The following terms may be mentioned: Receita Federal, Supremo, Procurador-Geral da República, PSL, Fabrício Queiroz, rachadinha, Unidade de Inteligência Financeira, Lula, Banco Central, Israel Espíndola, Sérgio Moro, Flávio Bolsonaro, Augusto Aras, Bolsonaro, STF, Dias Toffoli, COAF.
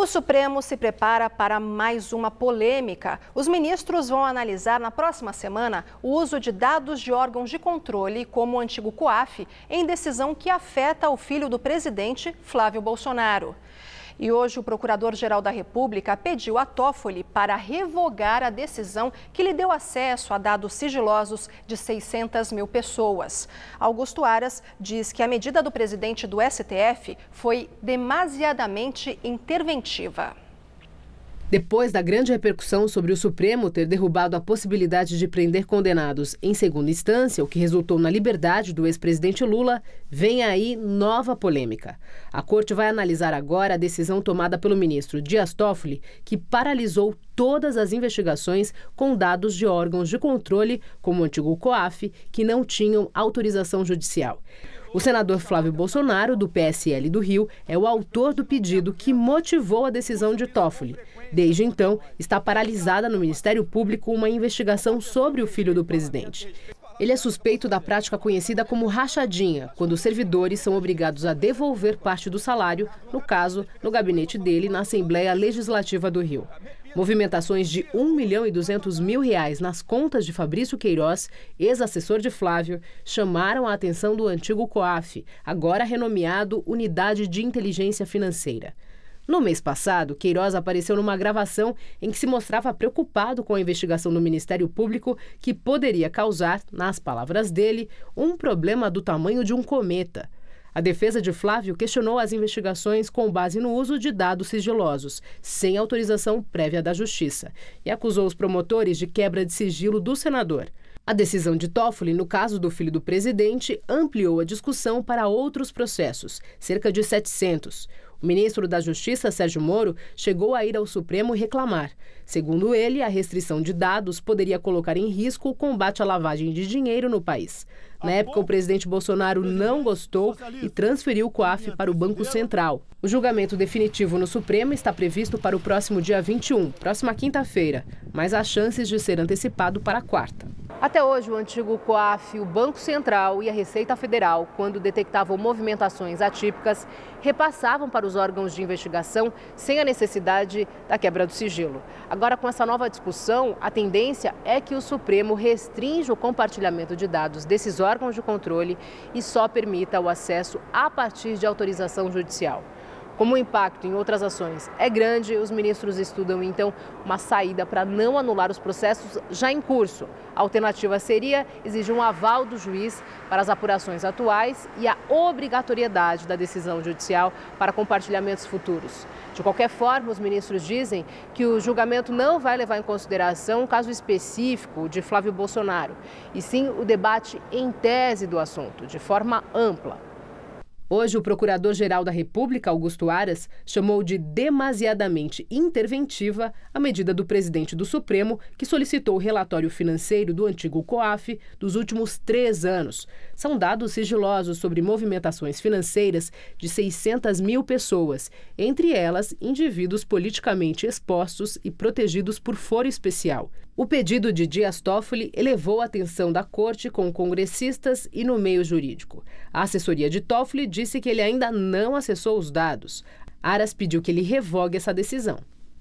O Supremo se prepara para mais uma polêmica. Os ministros vão analisar na próxima semana o uso de dados de órgãos de controle, como o antigo COAF, em decisão que afeta o filho do presidente, Flávio Bolsonaro. E hoje o Procurador-Geral da República pediu a Toffoli para revogar a decisão que lhe deu acesso a dados sigilosos de 600 mil pessoas. Augusto Aras diz que a medida do presidente do STF foi demasiadamente interventiva. Depois da grande repercussão sobre o Supremo ter derrubado a possibilidade de prender condenados em segunda instância, o que resultou na liberdade do ex-presidente Lula, vem aí nova polêmica. A corte vai analisar agora a decisão tomada pelo ministro Dias Toffoli, que paralisou todas as investigações com dados de órgãos de controle, como o antigo COAF, que não tinham autorização judicial. O senador Flávio Bolsonaro, do PSL do Rio, é o autor do pedido que motivou a decisão de Toffoli. Desde então, está paralisada no Ministério Público uma investigação sobre o filho do presidente. Ele é suspeito da prática conhecida como rachadinha, quando os servidores são obrigados a devolver parte do salário, no caso, no gabinete dele, na Assembleia Legislativa do Rio. Movimentações de R$ 1.200.000 nas contas de Fabrício Queiroz, ex-assessor de Flávio, chamaram a atenção do antigo COAF, agora renomeado Unidade de Inteligência Financeira. No mês passado, Queiroz apareceu numa gravação em que se mostrava preocupado com a investigação do Ministério Público que poderia causar, nas palavras dele, um problema do tamanho de um cometa. A defesa de Flávio questionou as investigações com base no uso de dados sigilosos, sem autorização prévia da Justiça, e acusou os promotores de quebra de sigilo do senador. A decisão de Toffoli, no caso do filho do presidente, ampliou a discussão para outros processos, cerca de 700. O ministro da Justiça, Sérgio Moro, chegou a ir ao Supremo reclamar. Segundo ele, a restrição de dados poderia colocar em risco o combate à lavagem de dinheiro no país. Na época, o presidente Bolsonaro não gostou e transferiu o COAF para o Banco Central. O julgamento definitivo no Supremo está previsto para o próximo dia 21, próxima quinta-feira, mas há chances de ser antecipado para quarta. Até hoje, o antigo COAF, o Banco Central e a Receita Federal, quando detectavam movimentações atípicas, repassavam para os órgãos de investigação sem a necessidade da quebra do sigilo. Agora, com essa nova discussão, a tendência é que o Supremo restrinja o compartilhamento de dados desses órgãos de controle e só permita o acesso a partir de autorização judicial. Como o impacto em outras ações é grande, os ministros estudam, então, uma saída para não anular os processos já em curso. A alternativa seria exigir um aval do juiz para as apurações atuais e a obrigatoriedade da decisão judicial para compartilhamentos futuros. De qualquer forma, os ministros dizem que o julgamento não vai levar em consideração um caso específico de Flávio Bolsonaro, e sim o debate em tese do assunto, de forma ampla. Hoje, o Procurador-Geral da República, Augusto Aras, chamou de demasiadamente interventiva a medida do presidente do Supremo, que solicitou o relatório financeiro do antigo COAF dos últimos 3 anos. São dados sigilosos sobre movimentações financeiras de 600 mil pessoas, entre elas indivíduos politicamente expostos e protegidos por foro especial. O pedido de Dias Toffoli elevou a atenção da corte com congressistas e no meio jurídico. A assessoria de Toffoli disse que ele ainda não acessou os dados. Aras pediu que ele revogue essa decisão.